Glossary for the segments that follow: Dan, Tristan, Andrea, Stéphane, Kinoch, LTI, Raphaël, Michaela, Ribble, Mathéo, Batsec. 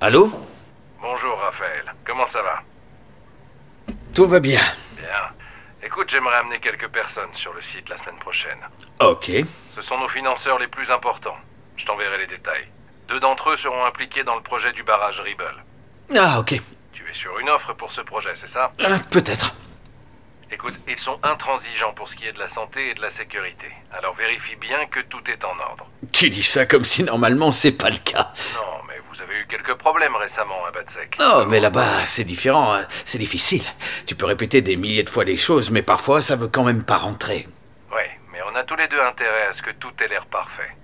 Allô? Bonjour Raphaël, comment ça va? Tout va bien. Bien. Écoute, j'aimerais amener quelques personnes sur le site la semaine prochaine. Ok. Ce sont nos financeurs les plus importants. Je t'enverrai les détails. 2 d'entre eux seront impliqués dans le projet du barrage Ribble. Ah, ok. Tu es sur une offre pour ce projet, c'est ça? Peut-être. Écoute, ils sont intransigeants pour ce qui est de la santé et de la sécurité. Alors vérifie bien que tout est en ordre. Tu dis ça comme si normalement c'est pas le cas. Non, mais vous avez eu quelques problèmes récemment à Batsec. Oh, mais là-bas, c'est différent, hein. C'est difficile. Tu peux répéter des milliers de fois les choses, mais parfois ça veut quand même pas rentrer. Ouais, mais on a tous les deux intérêt à ce que tout ait l'air parfait.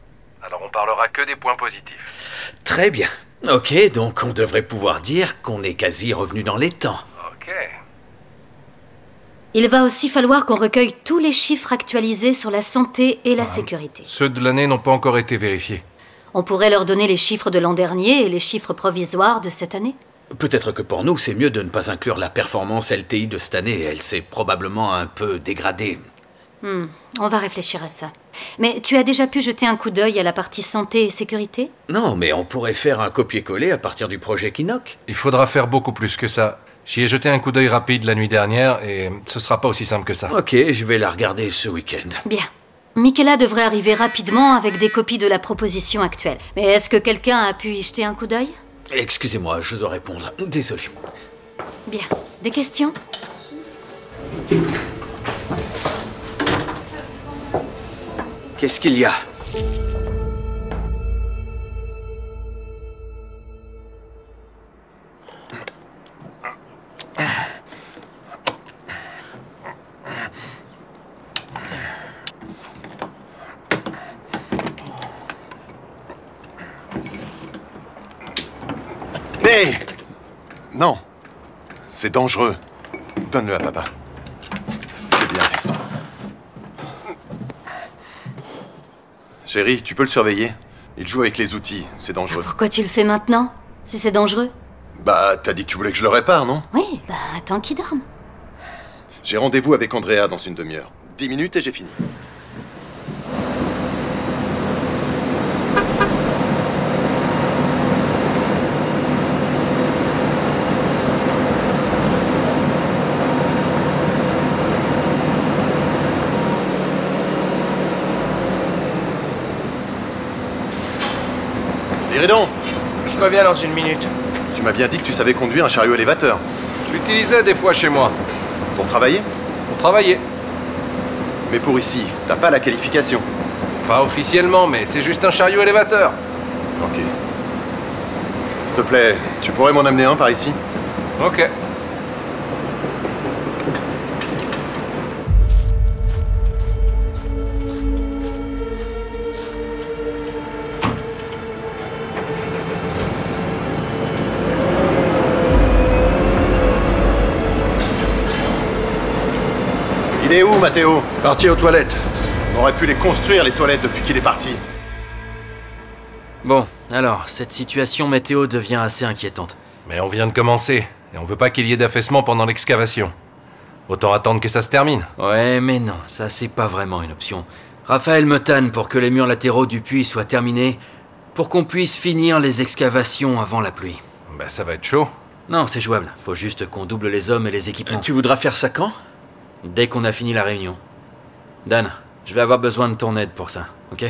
Alors on parlera que des points positifs. Très bien. Ok, donc on devrait pouvoir dire qu'on est quasi revenu dans les temps. Ok. Il va aussi falloir qu'on recueille tous les chiffres actualisés sur la santé et la sécurité. Ceux de l'année n'ont pas encore été vérifiés. On pourrait leur donner les chiffres de l'an dernier et les chiffres provisoires de cette année. Peut-être que pour nous, c'est mieux de ne pas inclure la performance LTI de cette année. Elle s'est probablement un peu dégradée. On va réfléchir à ça. Mais tu as déjà pu jeter un coup d'œil à la partie santé et sécurité? Non, mais on pourrait faire un copier-coller à partir du projet Kinoch. Il faudra faire beaucoup plus que ça. J'y ai jeté un coup d'œil rapide la nuit dernière et ce sera pas aussi simple que ça. Ok, je vais la regarder ce week-end. Bien. Michaela devrait arriver rapidement avec des copies de la proposition actuelle. Mais est-ce que quelqu'un a pu y jeter un coup d'œil? Excusez-moi, je dois répondre. Désolé. Bien. Des questions? Qu'est-ce qu'il y a? Hey! Non, c'est dangereux. Donne-le à papa. C'est bien, Tristan. Chérie, tu peux le surveiller. Il joue avec les outils, c'est dangereux. Pourquoi tu le fais maintenant, si c'est dangereux? Bah, t'as dit que tu voulais que je le répare, non? Oui, bah attends qu'il dorme. J'ai rendez-vous avec Andrea dans une demi-heure. 10 minutes et j'ai fini. Donc, je reviens dans 1 minute. Tu m'as bien dit que tu savais conduire un chariot élévateur. Je l'utilisais des fois chez moi. Pour travailler? Pour travailler. Mais pour ici, t'as pas la qualification? Pas officiellement, mais c'est juste un chariot élévateur. Ok. S'il te plaît, tu pourrais m'en amener un par ici? Ok. Il est où, Mathéo? Parti aux toilettes. On aurait pu les construire, les toilettes, depuis qu'il est parti. Bon, alors, cette situation météo devient assez inquiétante. Mais on vient de commencer, et on veut pas qu'il y ait d'affaissement pendant l'excavation. Autant attendre que ça se termine. Ouais, mais non, ça c'est pas vraiment une option. Raphaël me tanne pour que les murs latéraux du puits soient terminés, pour qu'on puisse finir les excavations avant la pluie. Bah ça va être chaud. Non, c'est jouable. Faut juste qu'on double les hommes et les équipements. Tu voudras faire ça quand? Dès qu'on a fini la réunion. Dan, je vais avoir besoin de ton aide pour ça, ok?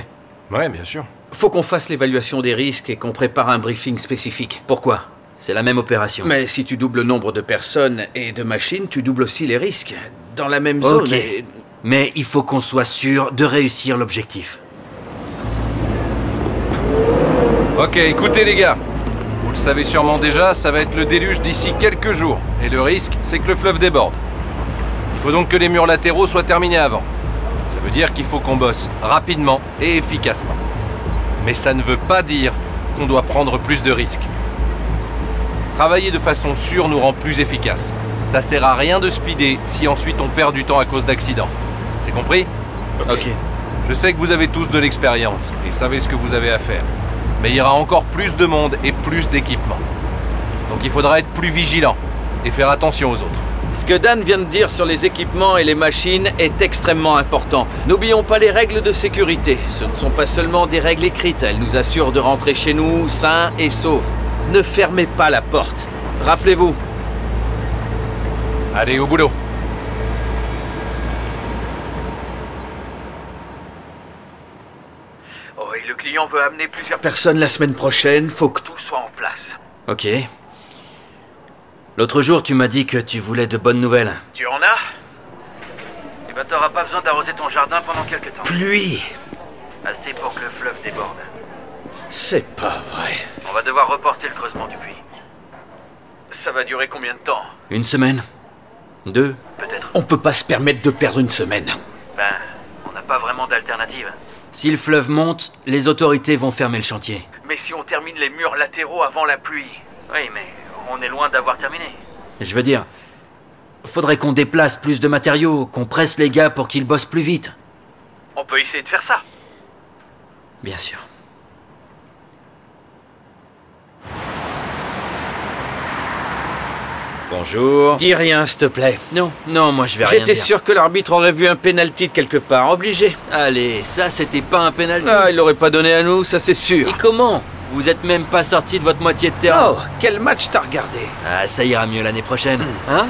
Ouais, bien sûr. Faut qu'on fasse l'évaluation des risques et qu'on prépare un briefing spécifique. Pourquoi? C'est la même opération. Mais si tu doubles le nombre de personnes et de machines, tu doubles aussi les risques. Dans la même zone. Ok, mais il faut qu'on soit sûr de réussir l'objectif. Ok, écoutez les gars. Vous le savez sûrement déjà, ça va être le déluge d'ici quelques jours. Et le risque, c'est que le fleuve déborde. Il faut donc que les murs latéraux soient terminés avant. Ça veut dire qu'il faut qu'on bosse rapidement et efficacement. Mais ça ne veut pas dire qu'on doit prendre plus de risques. Travailler de façon sûre nous rend plus efficaces. Ça sert à rien de speeder si ensuite on perd du temps à cause d'accidents. C'est compris? Ok. Je sais que vous avez tous de l'expérience et savez ce que vous avez à faire. Mais il y aura encore plus de monde et plus d'équipement. Donc il faudra être plus vigilant et faire attention aux autres. Ce que Dan vient de dire sur les équipements et les machines est extrêmement important. N'oublions pas les règles de sécurité. Ce ne sont pas seulement des règles écrites, elles nous assurent de rentrer chez nous sains et saufs. Ne fermez pas la porte. Rappelez-vous. Allez, au boulot. Oh, et le client veut amener plusieurs personnes la semaine prochaine. Faut que tout soit en place. Ok. L'autre jour, tu m'as dit que tu voulais de bonnes nouvelles. Tu en as? Eh ben, t'auras pas besoin d'arroser ton jardin pendant quelques temps. Pluie! Assez pour que le fleuve déborde. C'est pas vrai. On va devoir reporter le creusement du puits. Ça va durer combien de temps? Une semaine? Deux? Peut-être. On peut pas se permettre de perdre une semaine. Ben, on n'a pas vraiment d'alternative. Si le fleuve monte, les autorités vont fermer le chantier. Mais si on termine les murs latéraux avant la pluie? Oui, mais... on est loin d'avoir terminé. Je veux dire, faudrait qu'on déplace plus de matériaux, qu'on presse les gars pour qu'ils bossent plus vite. On peut essayer de faire ça. Bien sûr. Bonjour. Dis rien, s'il te plaît. Non, non, moi je vais rien dire. J'étais sûr que l'arbitre aurait vu un pénalty de quelque part, obligé. Allez, ça c'était pas un pénalty. Ah, il l'aurait pas donné à nous, ça c'est sûr. Et comment ? Vous êtes même pas sorti de votre moitié de terrain. Oh, quel match t'as regardé? Ah, ça ira mieux l'année prochaine, hein?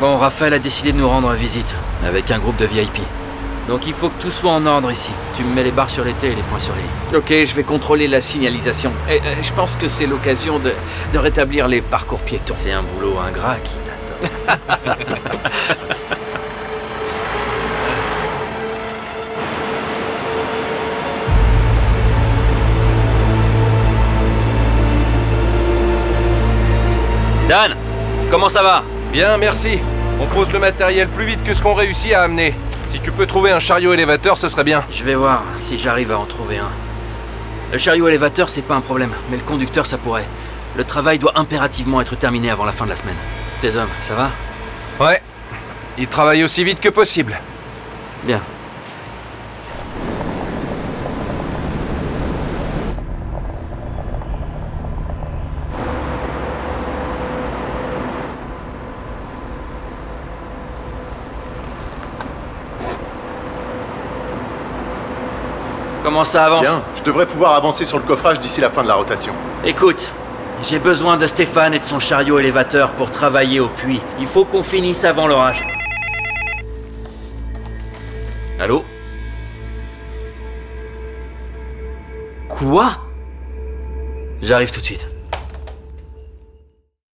Bon, Raphaël a décidé de nous rendre visite, avec un groupe de VIP. Donc il faut que tout soit en ordre ici. Tu me mets les barres sur les T et les points sur les I. Ok, je vais contrôler la signalisation. Et, je pense que c'est l'occasion de rétablir les parcours piétons. C'est un boulot ingrat qui t'attend. Dan, comment ça va? Bien, merci. On pose le matériel plus vite que ce qu'on réussit à amener. Si tu peux trouver un chariot élévateur, ce serait bien. Je vais voir si j'arrive à en trouver un. Le chariot élévateur, c'est pas un problème, mais le conducteur, ça pourrait. Le travail doit impérativement être terminé avant la fin de la semaine. Tes hommes, ça va? Ouais. Ils travaillent aussi vite que possible. Bien. Comment ça avance? Bien, je devrais pouvoir avancer sur le coffrage d'ici la fin de la rotation. Écoute, j'ai besoin de Stéphane et de son chariot élévateur pour travailler au puits. Il faut qu'on finisse avant l'orage. Allô? Quoi? J'arrive tout de suite.